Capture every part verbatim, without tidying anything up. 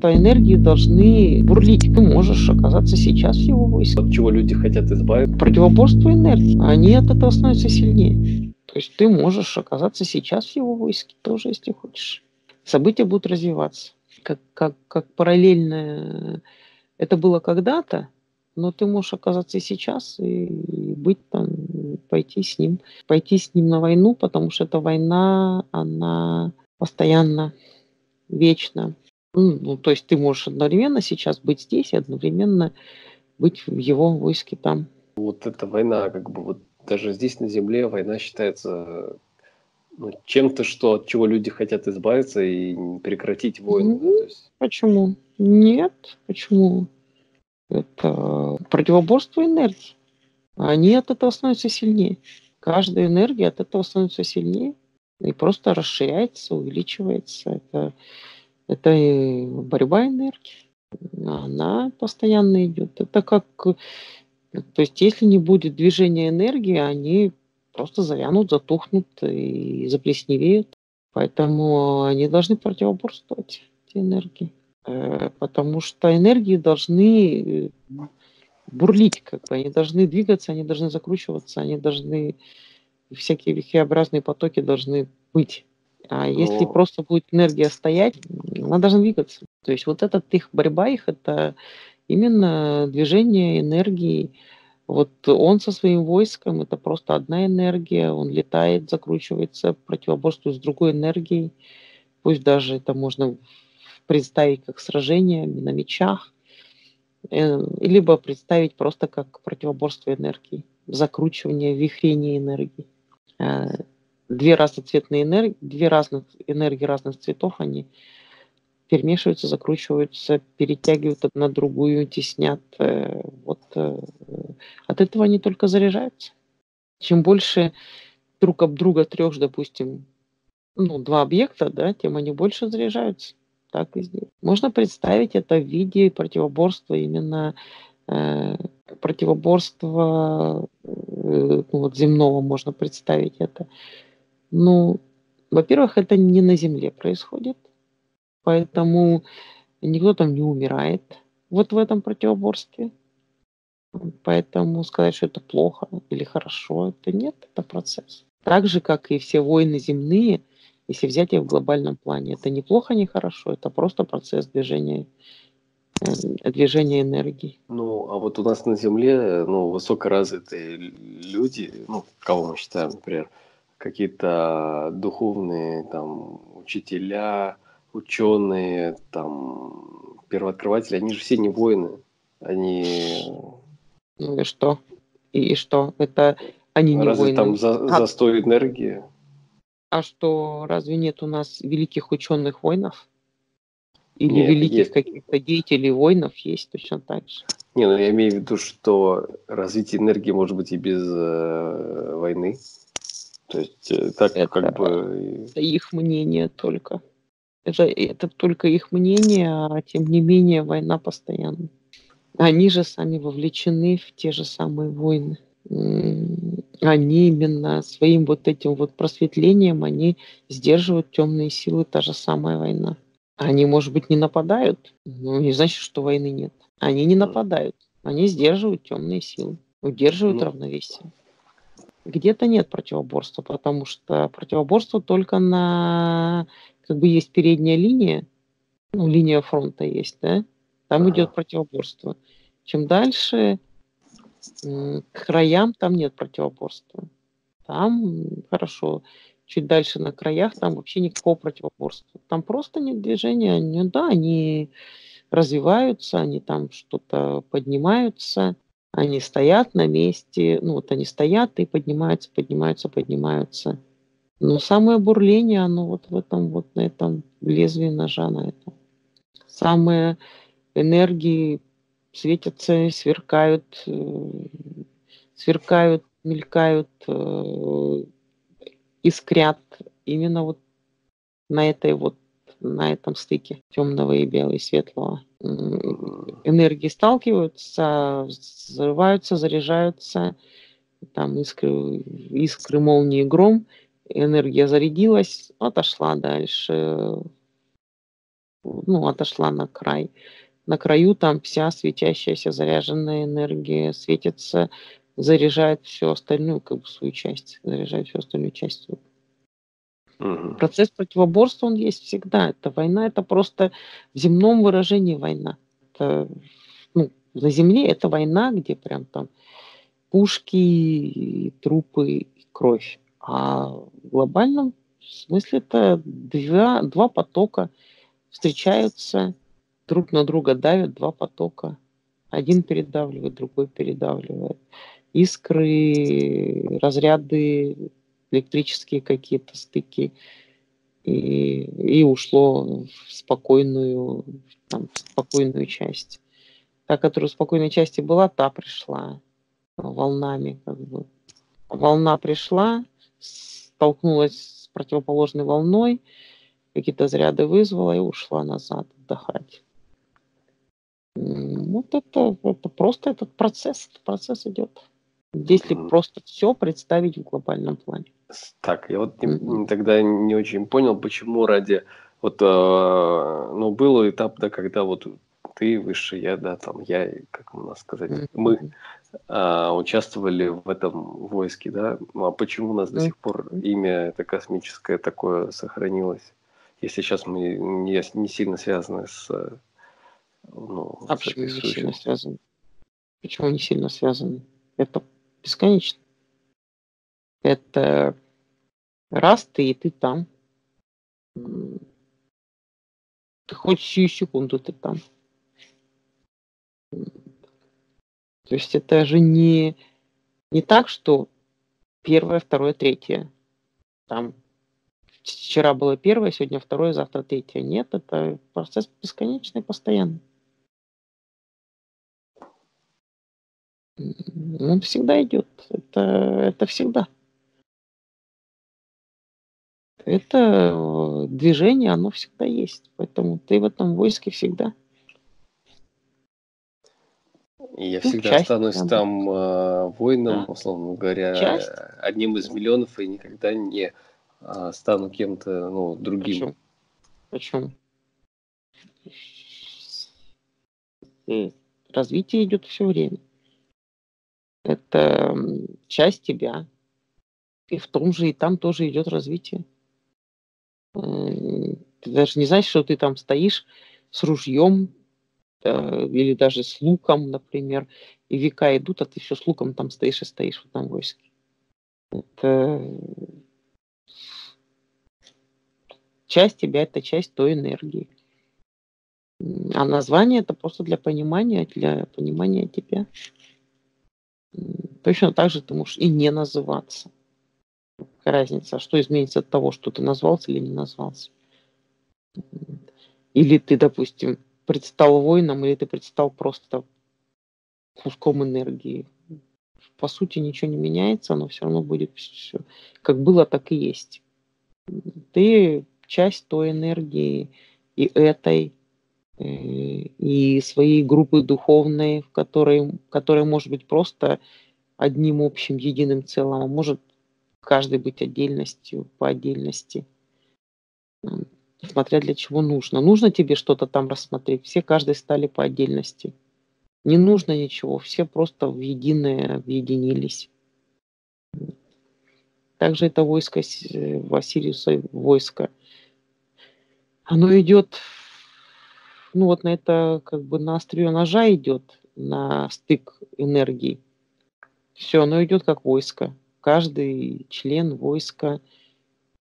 то энергии должны бурлить. Ты можешь оказаться сейчас в его войске. От чего люди хотят избавиться? Противоборство энергии. Они от этого становятся сильнее. То есть ты можешь оказаться сейчас в его войске тоже, если хочешь. События будут развиваться. Как, как, как параллельное... Это было когда-то, но ты можешь оказаться и сейчас, и быть там, пойти с ним. Пойти с ним на войну, потому что эта война, она постоянно, вечно. Ну, то есть ты можешь одновременно сейчас быть здесь и одновременно быть в его войске там. Вот эта война, как бы вот даже здесь на земле война считается ну, чем-то, что, от чего люди хотят избавиться и прекратить войну. Mm-hmm. Да, то есть... Почему? Нет, почему? Это противоборство энергии. Они от этого становятся сильнее. Каждая энергия от этого становится сильнее и просто расширяется, увеличивается. Это... Это борьба энергии, она постоянно идет. Это как, то есть, если не будет движения энергии, они просто завянут, затухнут и заплесневеют. Поэтому они должны противоборствовать эти энергии, потому что энергии должны бурлить, как бы, они должны двигаться, они должны закручиваться, они должны всякие вихреобразные потоки должны быть. А Но... если просто будет энергия стоять, она должна двигаться. То есть вот эта их борьба, их это именно движение энергии. Вот он со своим войском, это просто одна энергия, он летает, закручивается, противоборствует с другой энергией. Пусть даже это можно представить как сражение на мечах, либо представить просто как противоборство энергии, закручивание, вихрение энергии. Две разноцветные энергии, две разных энергии разных цветов, они перемешиваются, закручиваются, перетягивают одна другую, теснят. Вот от этого они только заряжаются. Чем больше друг об друга трех, допустим, ну, два объекта, да, тем они больше заряжаются. Так и здесь. Можно представить это в виде противоборства, именно э, противоборства э, ну, вот, земного можно представить это. Ну, во-первых, это не на Земле происходит, поэтому никто там не умирает вот в этом противоборстве. Поэтому сказать, что это плохо или хорошо, это нет, это процесс. Так же, как и все войны земные, если взять их в глобальном плане, это не плохо, не хорошо, это просто процесс движения, движения энергии. Ну, а вот у нас на Земле, ну, высокоразвитые люди, ну, кого мы считаем, например, какие-то духовные там учителя, ученые, там первооткрыватели, они же все не воины, они. Ну и что? И, и что? Это они не разве воины? Там за, а... застой энергии? А что, разве нет у нас великих ученых воинов? Или нет, великих есть. Каких-то деятелей воинов есть точно так же? Не, ну я имею в виду, что развитие энергии может быть и без э, войны. То есть так это, как бы... Это их мнение только. Это, это только их мнение, а тем не менее война постоянна. Они же сами вовлечены в те же самые войны. Они именно своим вот этим вот просветлением, они сдерживают темные силы, та же самая война. Они, может быть, не нападают, но не значит, что войны нет. Они не нападают, они сдерживают темные силы, удерживают ну... равновесие. Где-то нет противоборства, потому что противоборство только на... Как бы есть передняя линия, ну, линия фронта есть, да? Там А-а-а. идет противоборство. Чем дальше, к краям там нет противоборства. Там хорошо. Чуть дальше на краях там вообще никакого противоборства. Там просто нет движения. Они, да, они развиваются, они там что-то поднимаются. Они стоят на месте, ну вот они стоят и поднимаются, поднимаются, поднимаются. Но самое бурление, оно вот в этом, вот на этом лезвии ножа, на этом. Самые энергии светятся, сверкают, сверкают, мелькают, искрят именно вот на этой вот, на этом стыке темного и белого и светлого. Энергии сталкиваются, взрываются, заряжаются, там искры, искры, молнии, гром, энергия зарядилась, отошла дальше, ну, отошла на край. На краю там вся светящаяся заряженная энергия светится, заряжает всю остальную, как бы, свою часть, заряжает всю остальную часть. Угу. Процесс противоборства, он есть всегда. Это война, это просто в земном выражении война. Это, ну, на Земле это война, где прям там пушки, и трупы, и кровь. А в глобальном смысле это два, два потока встречаются, друг на друга давят, два потока. Один передавливает, другой передавливает. Искры, разряды, электрические какие-то стыки. И, и ушло в спокойную, там, в спокойную часть. Та, которая в спокойной части была, та пришла волнами. Как бы. Волна пришла, столкнулась с противоположной волной, какие-то заряды вызвала и ушла назад отдыхать. Вот это, это просто этот процесс, этот процесс идет. Если mm-hmm. просто все представить в глобальном плане. Так, я вот не, тогда не очень понял, почему ради... Вот, э, ну, был этап, да, когда вот ты, выше я, да, там, я, как можно сказать, mm-hmm. мы э, участвовали в этом войске, да? А почему у нас mm-hmm. до сих пор имя это космическое такое сохранилось? Если сейчас мы не, не сильно связаны с... Ну, а почему не сильно связаны? Почему не сильно связаны? Это бесконечно. Это раз ты, и ты там. Ты хочешь сию секунду, ты там. То есть это же не, не так, что первое, второе, третье. Там вчера было первое, сегодня второе, завтра третье. Нет, это процесс бесконечный, постоянный. Он всегда идет. Это, это всегда. Это движение, оно всегда есть. Поэтому ты в этом войске всегда. И я ну, всегда часть, останусь да, там да. воином, условно говоря, часть. одним из миллионов, и никогда не стану кем-то ну, другим. Почему? Почему? Развитие идет все время. Это часть тебя. И в том же, и там тоже идет развитие. Ты даже не знаешь, что ты там стоишь с ружьем да, или даже с луком, например. И века идут, а ты все с луком там стоишь и стоишь в этом войске. Это часть тебя, это часть той энергии. А название это просто для понимания, для понимания тебя. Точно так же ты можешь и не называться. Какая разница, что изменится от того, что ты назвался или не назвался. Или ты, допустим, предстал воином, или ты предстал просто куском энергии. По сути, ничего не меняется, но все равно будет все. Как было, так и есть. Ты часть той энергии и этой и своей группы духовной, в которой, которая может быть просто одним общим, единым целым, а может каждый быть отдельностью, по отдельности, смотря для чего нужно. Нужно тебе что-то там рассмотреть, все каждый стали по отдельности. Не нужно ничего, все просто в единое объединились. Также это войско Василиуса, войско. Оно идет... Ну вот на это как бы на острие ножа идет, на стык энергии. Все, оно идет как войско. Каждый член войска,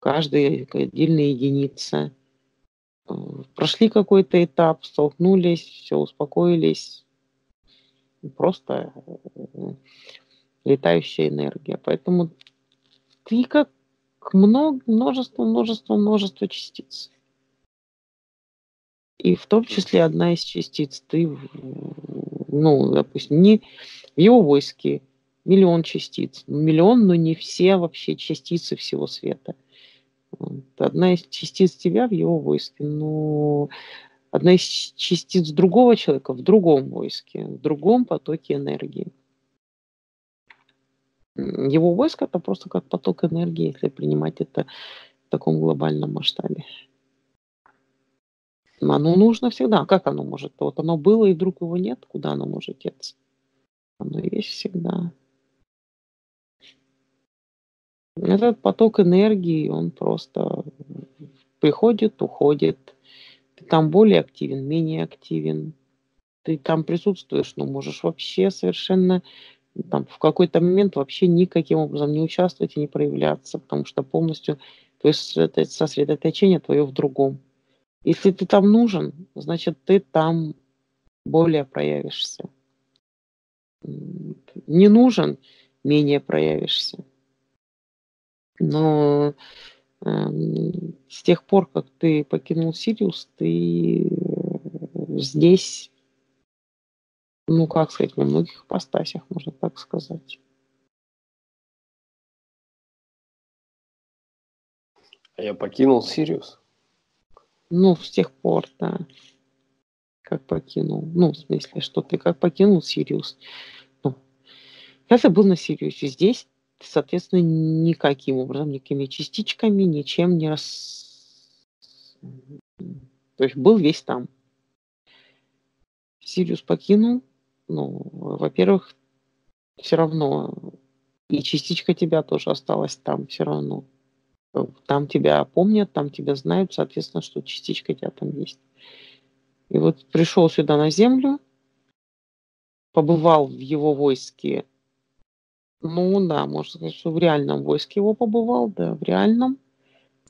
каждая отдельная единица. Прошли какой-то этап, столкнулись, все, успокоились. Просто летающая энергия. Поэтому ты как много, множество, множество, множество частиц. И в том числе одна из частиц, ты, ну, допустим, не в его войске миллион частиц. Миллион, но не все вообще частицы всего света. Вот. Одна из частиц тебя в его войске, но одна из частиц другого человека в другом войске, в другом потоке энергии. Его войско это просто как поток энергии, если принимать это в таком глобальном масштабе. Оно нужно всегда. Как оно может? Вот оно было, и вдруг его нет. Куда оно может деться? Оно есть всегда. Этот поток энергии, он просто приходит, уходит. Ты там более активен, менее активен. Ты там присутствуешь, но можешь вообще совершенно там, в какой-то момент вообще никаким образом не участвовать и не проявляться, потому что полностью то есть, сосредоточение твое в другом. Если ты там нужен, значит, ты там более проявишься. Не нужен, менее проявишься. Но э, с тех пор, как ты покинул Сириус, ты здесь, ну, как сказать, во многих ипостасях, можно так сказать. А я покинул Сириус? Ну, с тех пор, да. Как покинул. Ну, в смысле, что ты как покинул Сириус. Ну, я был на Сириусе. Здесь, соответственно, никаким образом, никакими частичками, ничем не рас... То есть был весь там. Сириус покинул. Ну, во-первых, все равно. И частичка тебя тоже осталась там все равно. Там тебя помнят, там тебя знают, соответственно, что частичка тебя там есть. И вот пришел сюда на Землю, побывал в его войске. Ну да, можно сказать, что в реальном войске его побывал, да, в реальном.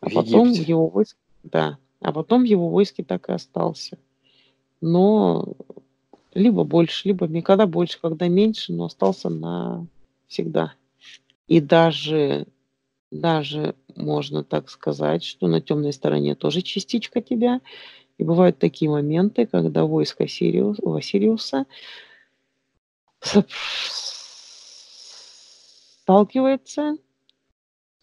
А в потом Египте. В его войске, да, а потом в его войске так и остался. Но либо больше, либо никогда больше, когда меньше, но остался навсегда. И даже... Даже можно так сказать, что на темной стороне тоже частичка тебя. И бывают такие моменты, когда войско Сириус, Василиуса сталкивается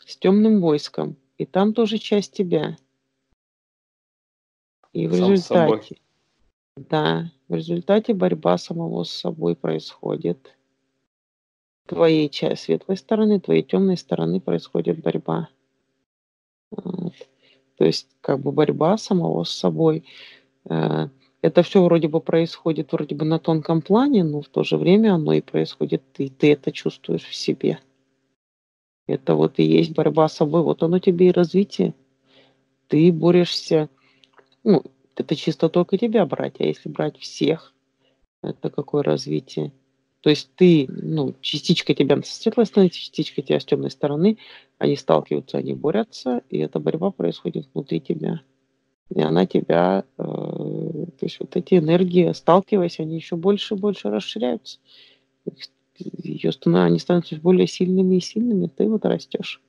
с темным войском. И там тоже часть тебя. И в результате, да, в результате борьба самого с собой происходит. Твоей части светлой стороны, твоей темной стороны происходит борьба. Вот. То есть как бы борьба самого с собой. Это все вроде бы происходит вроде бы на тонком плане, но в то же время оно и происходит, и ты это чувствуешь в себе. Это вот и есть борьба с собой, вот оно тебе и развитие. Ты борешься, ну, это чисто только тебя брать, а если брать всех, это какое развитие? То есть ты, ну, частичка тебя с светлой стороны, частичка тебя с темной стороны, они сталкиваются, они борются, и эта борьба происходит внутри тебя. И она тебя, э, то есть вот эти энергии, сталкиваясь, они еще больше и больше расширяются. Ее, они становятся более сильными и сильными, ты вот растешь.